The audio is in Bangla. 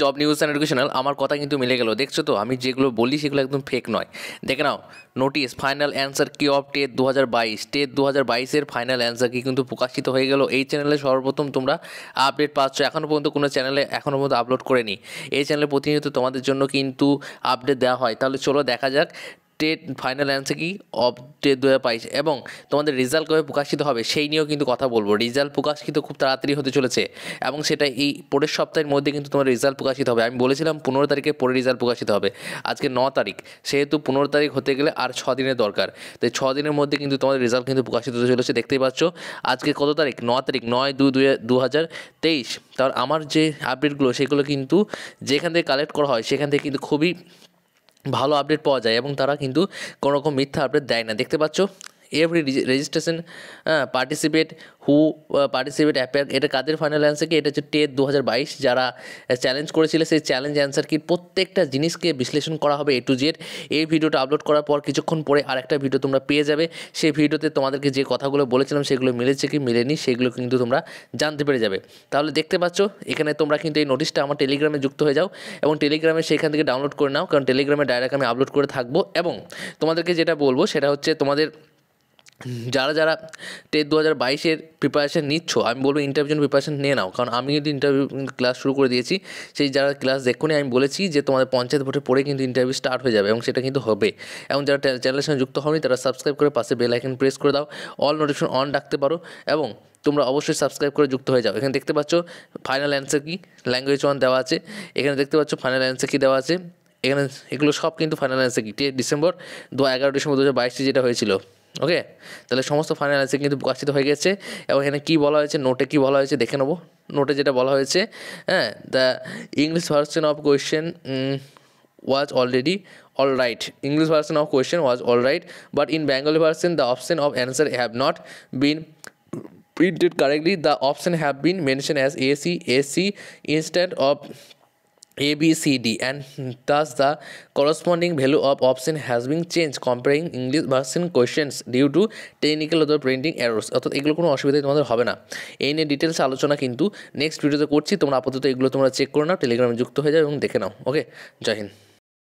জব নিউজ অ্যান্ড এডুকেশনাল আমার কথা কিন্তু মিলে গেল। দেখছো তো আমি যেগুলো বলি সেগুলো একদম ফেক নয়। দেখে নাও notice final answer key of TET 2022। TET 2022-এর ফাইনাল অ্যান্সার কি কিন্তু প্রকাশিত হয়ে গেল। এই চ্যানেলে সর্বপ্রথম তোমরা আপডেট পাচ্ছ। এখনও পর্যন্ত কোনো চ্যানেলে এখনও পর্যন্ত আপলোড করেনি। এই চ্যানেলে প্রতিনিয়ত তোমাদের জন্য কিন্তু আপডেট দেওয়া হয়। তাহলে চলো দেখা যাক TET final answer key of TET 2022 এবং তোমাদের রেজাল্ট কবে প্রকাশিত হবে সেই নিয়েও কিন্তু কথা বলবো। রেজাল্ট প্রকাশিত খুব তাড়াতাড়ি হতে চলেছে এবং সেটা এই পরের সপ্তাহের মধ্যে কিন্তু তোমার রেজাল্ট প্রকাশিত হবে। আমি বলেছিলাম 15 তারিখের পরে রেজাল্ট প্রকাশিত হবে। আজকে 9 তারিখ, সেহেতু 15 তারিখ হতে গেলে আর 6 দিনের দরকার। তো 6 দিনের মধ্যে কিন্তু তোমাদের রেজাল্ট কিন্তু প্রকাশিত হতে চলেছে। দেখতেই পাচ্ছ আজকে কত তারিখ? 9 তারিখ, 9/2/2023। তার আমার যে আপডেটগুলো সেগুলো কিন্তু যেখান থেকে কালেক্ট করা হয় সেখান থেকে কিন্তু খুবই ভালো আপডেট পাওয়া যায় এবং তারা কিন্তু কোনোরকম মিথ্যা আপডেট দেয় না। দেখতে পাচ্ছ every registration participate who participate appear. এটা কাদের ফাইনাল অ্যান্সার কি? এটা হচ্ছে টেট 2022। যারা চ্যালেঞ্জ করেছিল সেই চ্যালেঞ্জ অ্যান্সার কি প্রত্যেকটা জিনিসকে বিশ্লেষণ করা হবে এ টু জেড। এই ভিডিওটা আপলোড করার পর কিছুক্ষণ পরে আরেকটা ভিডিও তোমরা পেয়ে যাবে। সেই ভিডিওতে তোমাদেরকে যে কথাগুলো বলেছিলাম সেগুলো মিলেছে কি মিলেনি সেগুলো কিন্তু তোমরা জানতে পেরে যাবে। তাহলে দেখতে পাচ্ছ এখানে তোমরা কিন্তু এই নোটিশটা আমার টেলিগ্রামে যুক্ত হয়ে যাও এবং টেলিগ্রামে সেখান থেকে ডাউনলোড করে নাও, কারণ টেলিগ্রামে ডাইরেক্ট আমি আপলোড করে থাকবো। এবং তোমাদেরকে যেটা বলবো সেটা হচ্ছে তোমাদের যারা যারা টেট 2022-এর প্রিপারেশান নিচ্ছ আমি বলবো ইন্টারভিউ জন্য প্রিপারেশান নিয়ে নাও, কারণ আমি কিন্তু ইন্টারভিউ ক্লাস শুরু করে দিয়েছি। সেই যারা ক্লাস দেখুনি আমি বলেছি যে তোমাদের পঞ্চায়েত ভোটের পরে কিন্তু ইন্টারভিউ স্টার্ট হয়ে যাবে এবং সেটা কিন্তু হবে। এবং যারা চ্যানেলের সঙ্গে যুক্ত হওনি তারা সাবস্ক্রাইব করে পাশে বেল আইকন প্রেস করে দাও, অল নোটিফিকেশন অন রাখতে পারো এবং তোমরা অবশ্যই সাবস্ক্রাইব করে যুক্ত হয়ে যাও। এখানে দেখতে পাচ্ছ ফাইনাল অ্যান্সার কি ল্যাঙ্গুয়েজ 1 দেওয়া আছে। এখানে দেখতে পাচ্ছ ফাইনাল অ্যান্সার কি দেওয়া আছে। এখানে এগুলো সব কিন্তু final answer key December 11 December 2022-এ যেটা হয়েছিল। ওকে, তাহলে সমস্ত ফাইনাল অ্যান্সার কিন্তু প্রকাশিত হয়ে গেছে এবং এখানে কী বলা হয়েছে, নোটে কী বলা হয়েছে দেখে নেবো। নোটে যেটা বলা হয়েছে, হ্যাঁ, the English version of question was already all right. English version of question was all right but in Bengali version the option of answer have not been printed correctly. The option have been mention as A C instant of ABCD and thus the corresponding value of option has been changed comparing English version questions due to technical or printing errors. অর্থাৎ এগুলো কোনো অসুবিধাই তোমাদের হবে না। এই নিয়ে ডিটেলস আলোচনা কিন্তু নেক্সট ভিডিওতে করছি। তোমরা আপাতত এগুলো তোমরা চেক করে নাও, টেলিগ্রামে যুক্ত হয়ে যাও এবং দেখে নাও। ওকে, জয় হিন্দ।